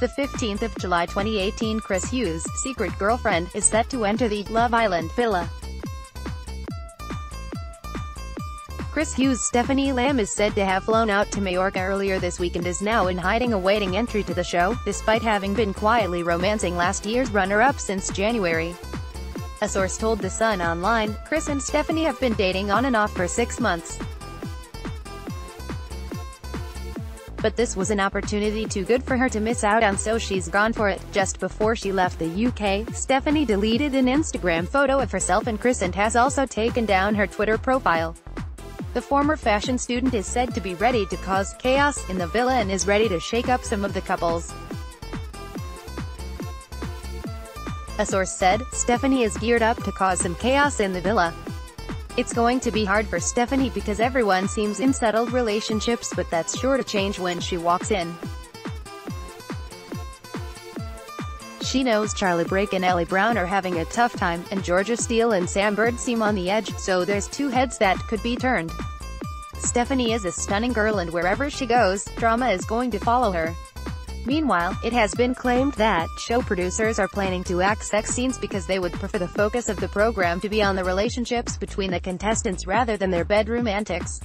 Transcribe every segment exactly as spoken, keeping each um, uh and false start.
the fifteenth of July twenty eighteen, Chris Hughes' secret girlfriend is set to enter the Love Island villa. Chris Hughes' Stephanie Lamb is said to have flown out to Majorca earlier this week and is now in hiding awaiting entry to the show, despite having been quietly romancing last year's runner-up since January. A source told The Sun Online, Chris and Stephanie have been dating on and off for six months. But this was an opportunity too good for her to miss out on, so she's gone for it. Just before she left the U K, Stephanie deleted an Instagram photo of herself and Chris and has also taken down her Twitter profile. The former fashion student is said to be ready to cause chaos in the villa and is ready to shake up some of the couples. A source said, Stephanie is geared up to cause some chaos in the villa. It's going to be hard for Stephanie because everyone seems in settled relationships, but that's sure to change when she walks in. She knows Charlie Brake and Ellie Brown are having a tough time, and Georgia Steele and Sam Bird seem on the edge, so there's two heads that could be turned. Stephanie is a stunning girl, and wherever she goes, drama is going to follow her. Meanwhile, it has been claimed that show producers are planning to axe sex scenes because they would prefer the focus of the program to be on the relationships between the contestants rather than their bedroom antics.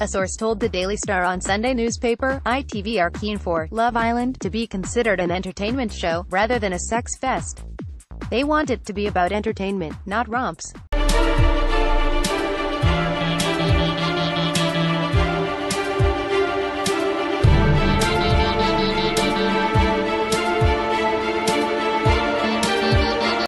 A source told the Daily Star on Sunday newspaper, I T V are keen for Love Island to be considered an entertainment show, rather than a sex fest. They want it to be about entertainment, not romps.